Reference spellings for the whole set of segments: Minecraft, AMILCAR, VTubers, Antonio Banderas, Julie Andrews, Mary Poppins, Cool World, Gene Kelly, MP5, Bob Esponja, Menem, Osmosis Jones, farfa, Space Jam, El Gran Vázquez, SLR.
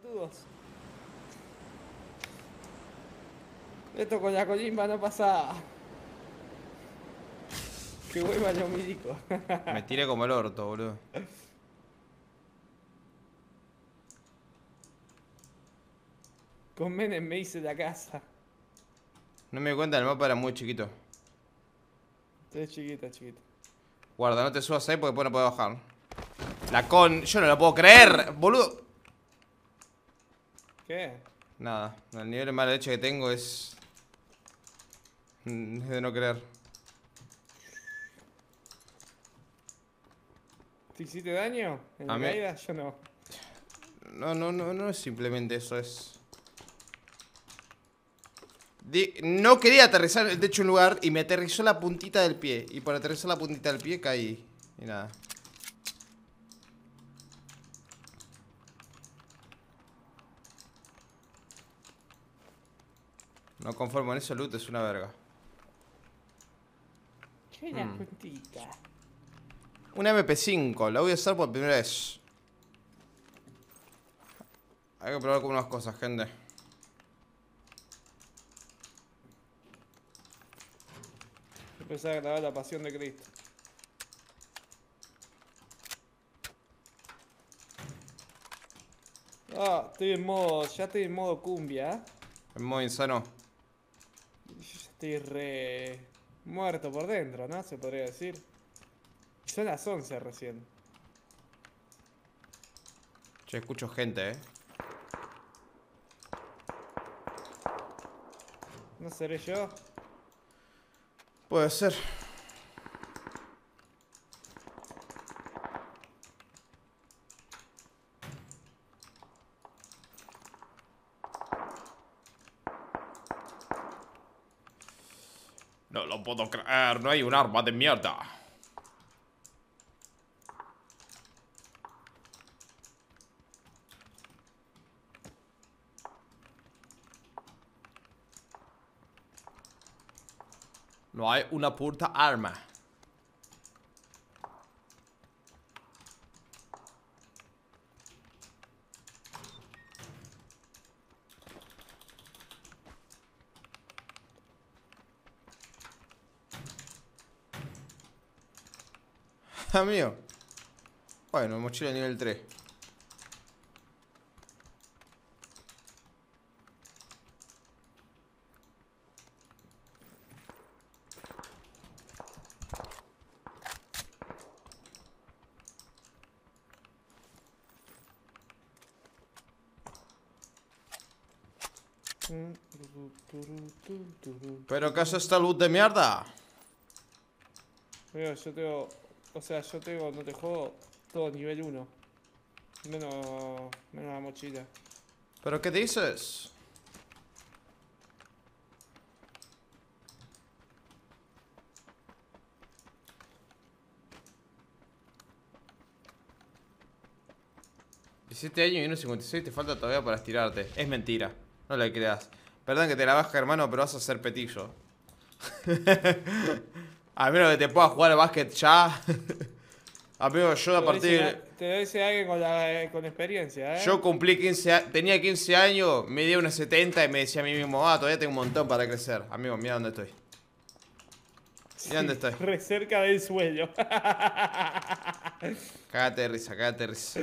pelotudos. Esto con la colimba no pasaba. Que vuelva el homídico. Me tiré como el orto, boludo. Con Menem me hice la casa. No me di cuenta, el mapa era muy chiquito. Está chiquito, chiquito. Guarda, no te subas ahí porque después no puedo bajar. La con... Yo no lo puedo creer, boludo. ¿Qué? Nada, el nivel de mala leche que tengo es... Es de no creer. ¿Te hiciste daño? ¿En mi caída? Yo no. No es simplemente eso, es... No quería aterrizar el techo en un lugar y me aterrizó la puntita del pie. Y por aterrizar la puntita del pie caí. Y nada. No conformo en eso, loot es una verga. ¿Qué es la puntita? Una MP5, la voy a usar por primera vez. Hay que probar con unas cosas, gente. Empezar a grabar la pasión de Cristo. Ah, estoy en modo. Ya estoy en modo cumbia, ¿eh? En modo insano. Yo ya estoy re. Muerto por dentro, ¿no? Se podría decir. Son las 11 recién. Yo escucho gente, ¿eh? ¿No seré yo? Puede ser. No lo puedo creer, no hay un arma de mierda. No hay una puta arma. Amigo. Bueno, mochila nivel 3. ¿Pero qué es esta luz de mierda? Mira, yo tengo... O sea, yo tengo, no te juego, todo nivel 1. Menos la mochila. ¿Pero qué dices? ¿17 años y 1.56? Te falta todavía para estirarte. Es mentira. No le creas. Perdón que te la baje, hermano, pero vas a ser petillo. A menos que te pueda jugar al básquet ya. Amigo, yo a partir de... Te dice alguien con experiencia, ¿eh? Yo cumplí 15 años. Tenía 15 años, me di unos 70 y me decía a mí mismo, ah, todavía tengo un montón para crecer. Amigo, mira dónde estoy. Mira dónde estoy. Re cerca del suelo. Cágate de risa, cágate de risa.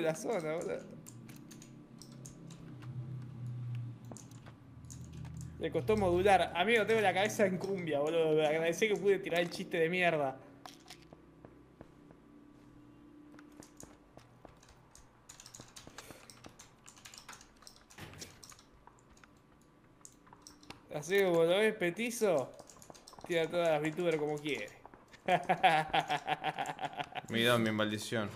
La zona, boludo. Le costó modular. Amigo, tengo la cabeza en cumbia, boludo. Agradecí que pude tirar el chiste de mierda. Así que cuando ves petizo, tira todas las VTubers como quiere. Mirá mi maldición.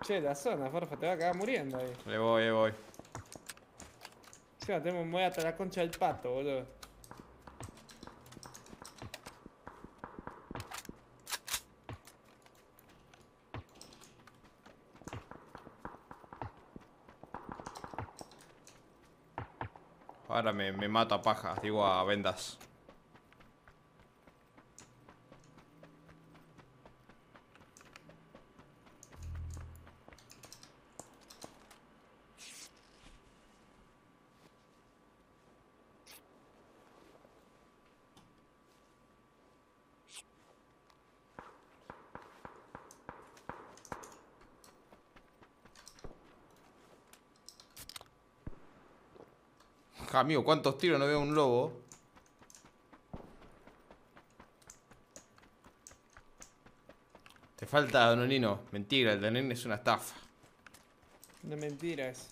Che, la zona, Farfa, te va a acabar muriendo ahí. Le voy. Claro, tengo que mover hasta la concha del pato, boludo. ahora me mato a pajas, digo a vendas. Amigo, ¿cuántos tiros? No veo un lobo. Te falta Dononino. Mentira, el Dononino es una estafa. No mentiras.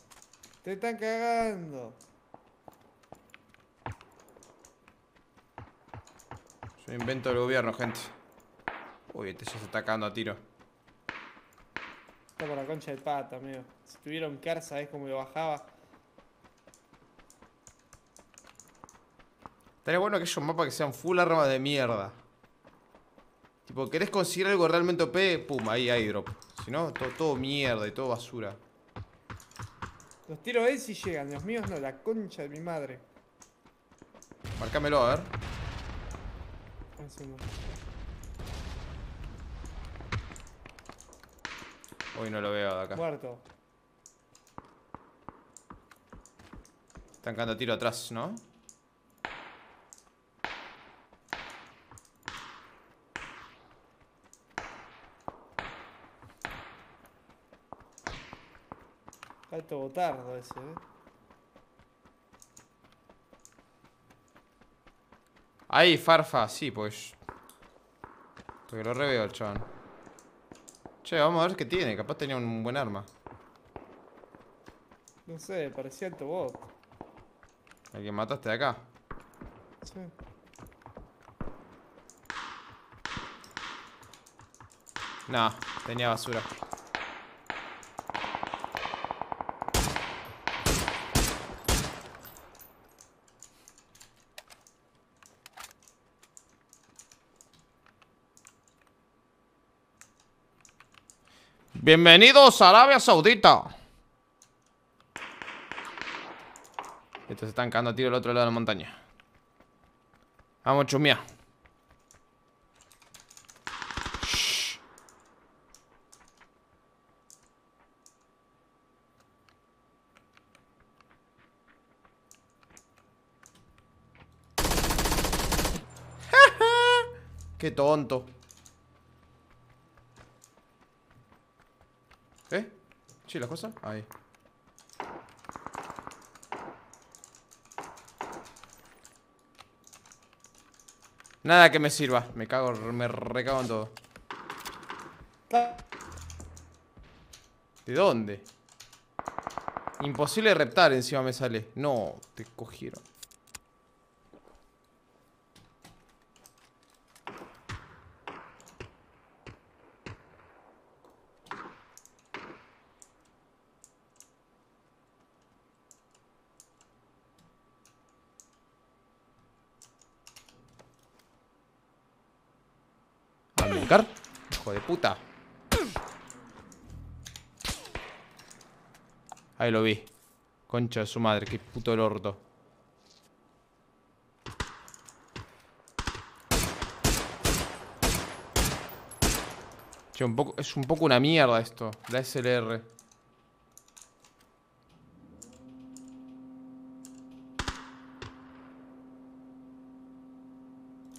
Te están cagando. Es un invento del gobierno, gente. Uy, te estás atacando a tiro. Está por la concha de pata, amigo. Si tuviera un car, ¿sabés cómo lo bajaba? Estaría bueno que haya un mapa que sean full armas de mierda. Tipo, ¿querés conseguir algo realmente OP? Pum, ahí hay drop. Si no, todo mierda y todo basura. Los tiros de él sí llegan, los míos no, la concha de mi madre. Marcámelo, a ver. Uy, no lo veo de acá. Muerto. Están cagando tiro atrás, ¿no? Alto botardo ese, ¿eh? Ahí, Farfa, sí, pues. Porque lo reveo el chabón. Che, vamos a ver qué tiene. Capaz tenía un buen arma. No sé, parecía alto bot. El que mataste de acá. Sí. Nah, tenía basura. Bienvenidos a Arabia Saudita. Estos se están cagando a tiro al otro lado de la montaña. Vamos, chumia. Shh. Qué tonto. Sí, las cosas. Ahí. Nada que me sirva. Me cago, me recago en todo. ¿De dónde? Imposible reptar, encima me sale. No, te cogieron. Hijo de puta. Ahí lo vi. Concha de su madre, qué puto el orto. Che, es un poco una mierda esto. La SLR.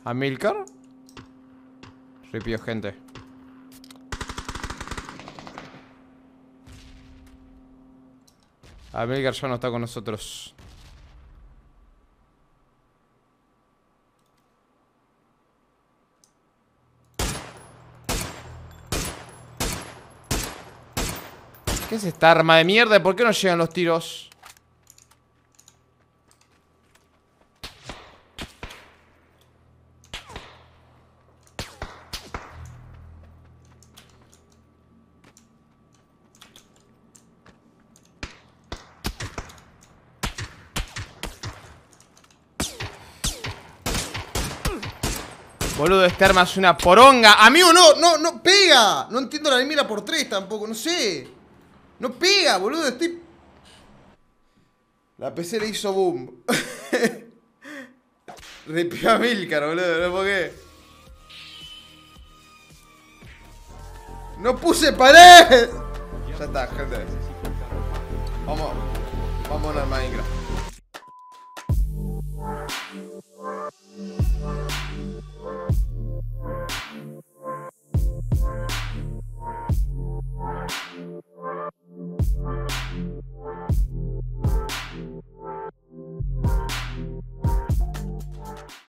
¿AMILCAR? Ripio, gente. AMILCAR ya no está con nosotros. ¿Qué es esta arma de mierda? ¿Por qué no llegan los tiros? Boludo, este arma es una poronga. Amigo, no pega. No entiendo la mira por 3 tampoco, no sé. No pega, boludo, estoy... La PC le hizo boom. Ripió a Milcar, boludo, no por qué. ¡No puse pared! Ya está, gente. Vamos a Minecraft.